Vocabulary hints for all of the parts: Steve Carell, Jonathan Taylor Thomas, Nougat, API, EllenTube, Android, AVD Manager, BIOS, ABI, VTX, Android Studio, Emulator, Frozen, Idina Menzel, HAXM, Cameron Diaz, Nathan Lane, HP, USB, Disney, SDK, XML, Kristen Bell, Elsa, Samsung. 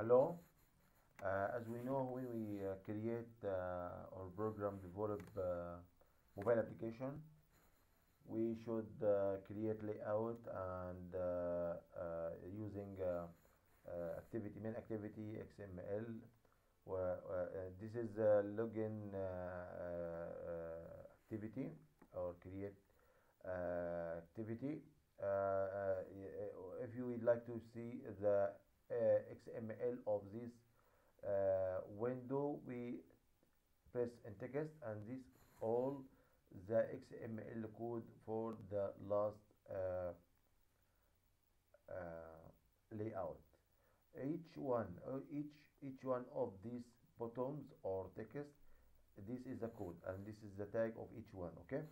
Hello. As we know, when we create or program develop mobile application, we should create layout and using activity, main activity, XML. This is a login activity or create activity. If you would like to see the XML of this window, we press enter text, and this all the XML code for the last layout. Each one of these buttons or text, this is the code, and this is the tag of each one. Okay,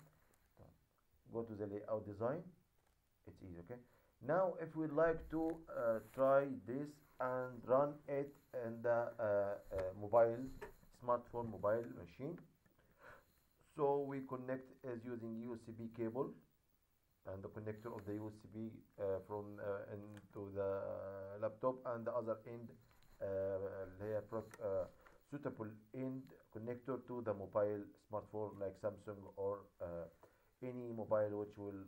go to the layout design. It's easy. Okay, now if we like to try this and run it in the mobile smartphone, mobile machine, so we connect as using USB cable and the connector of the USB from into the laptop, and the other end suitable end connector to the mobile smartphone like Samsung or any mobile which will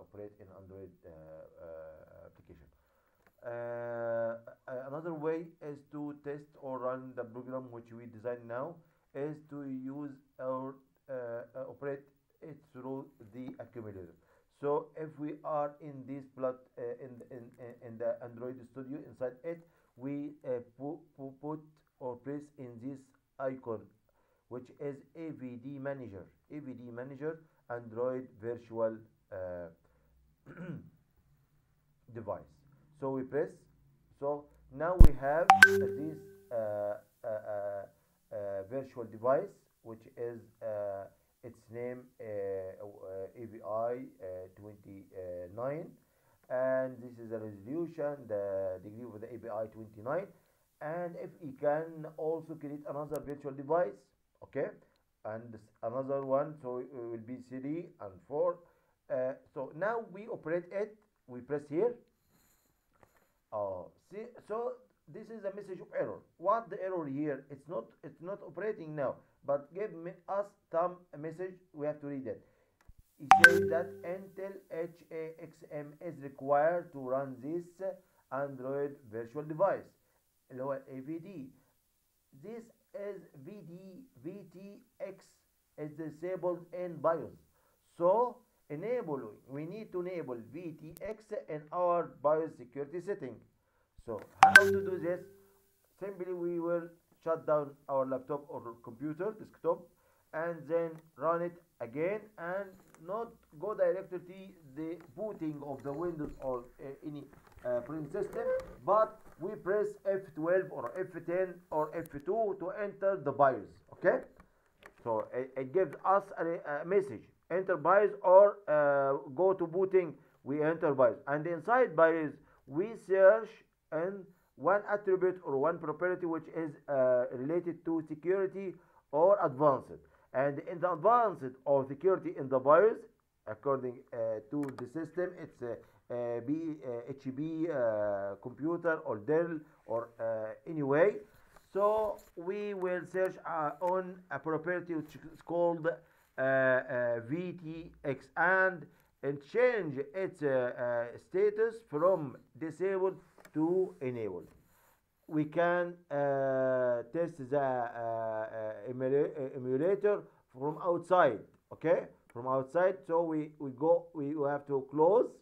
operate in Android application. Another way is to test or run the program which we design now is to use or operate it through the accumulator. So if we are in this plot in the Android Studio, inside it we put or press in this icon which is AVD Manager, AVD Manager Android virtual device. So we press. So now we have this virtual device which is its name ABI 29, and this is the resolution, the degree of the ABI 29. And if you can also create another virtual device, okay, and another one, so it will be 3 and 4. So now we operate it, we press here. See, so this is a message of error. What the error here? It's not operating now, but give us some message, we have to read it. It says that Intel HAXM is required to run this Android virtual device, lower AVD. This is VTX is disabled in BIOS, so enable, we need to enable VTX in our BIOS security setting. So how to do this? Simply we will shut down our laptop or computer, desktop, and then run it again, and not go directly to the booting of the Windows or any print system, but we press F12 or F10 or F2 to enter the BIOS. Okay, so it gives us a message, enter BIOS, or go to booting, we enter BIOS, and inside BIOS we search in one attribute or one property which is related to security or advanced. And in the advanced or security in the BIOS, according to the system, it's HP computer or Dell or anyway. So we will search on a property which is called VTX, and change its status from disabled to enabled. We can test the emulator from outside. Okay, from outside. So we have to close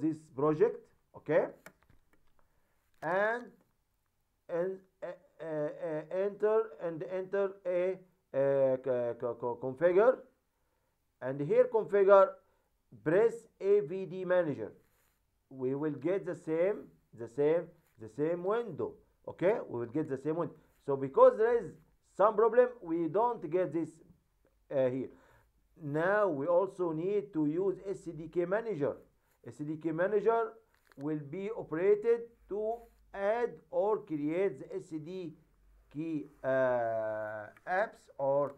this project. Okay, and enter a configure, and here configure, press AVD Manager. We will get the same window. Okay, we will get the same window. So because there is some problem, we don't get this here. Now we also need to use SDK Manager. SDK Manager will be operated to add or create the SDK apps or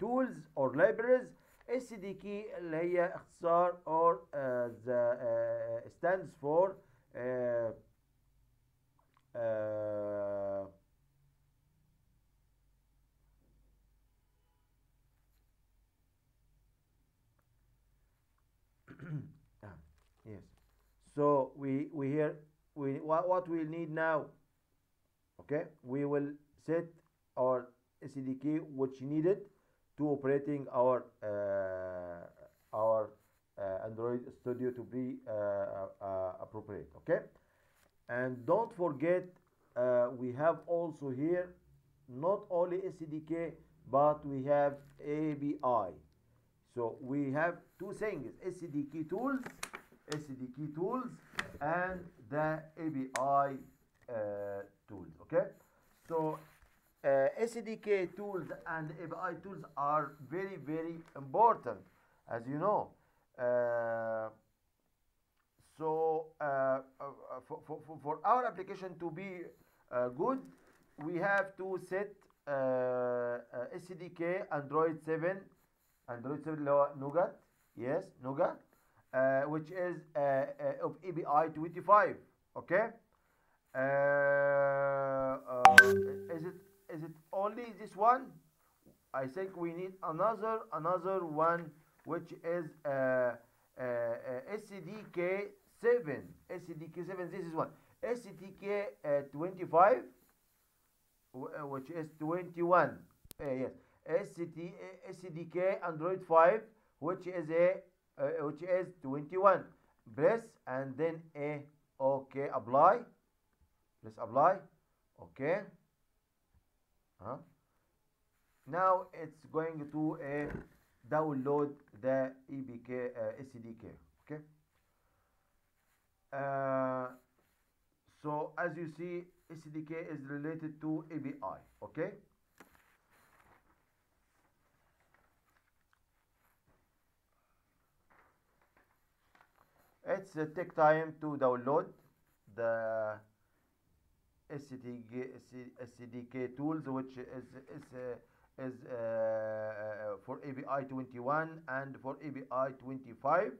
tools or libraries. SDK اللي هي اختصار or stands for So what we need now, okay, we will set our SDK which needed to operating our Android Studio to be appropriate, okay. And don't forget, we have also here not only SDK, but we have ABI. So we have two things: SDK tools and the ABI tools, okay. So SDK tools and API tools are very, very important, as you know. For our application to be good, we have to set SDK Android 7 Nougat, yes, Nougat, which is of ABI 25, okay. Is it only this one? I think we need another one, which is SDK 7. This is one, SDK 25, which is 21. Yes, SDK Android 5, which is 21. Press and then OK, apply. Press apply. Okay. Huh? Now it's going to download the SDK, okay. So as you see, SDK is related to ABI, okay. It's take time to download the SDK tools, which is for ABI 21 and for ABI 25.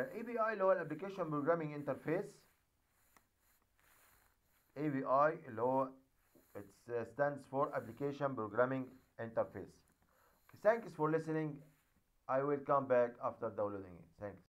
ABI اللي هو Application Programming Interface. ABI اللي هو it stands for Application Programming Interface. Okay, thanks for listening. I will come back after downloading it. Thanks.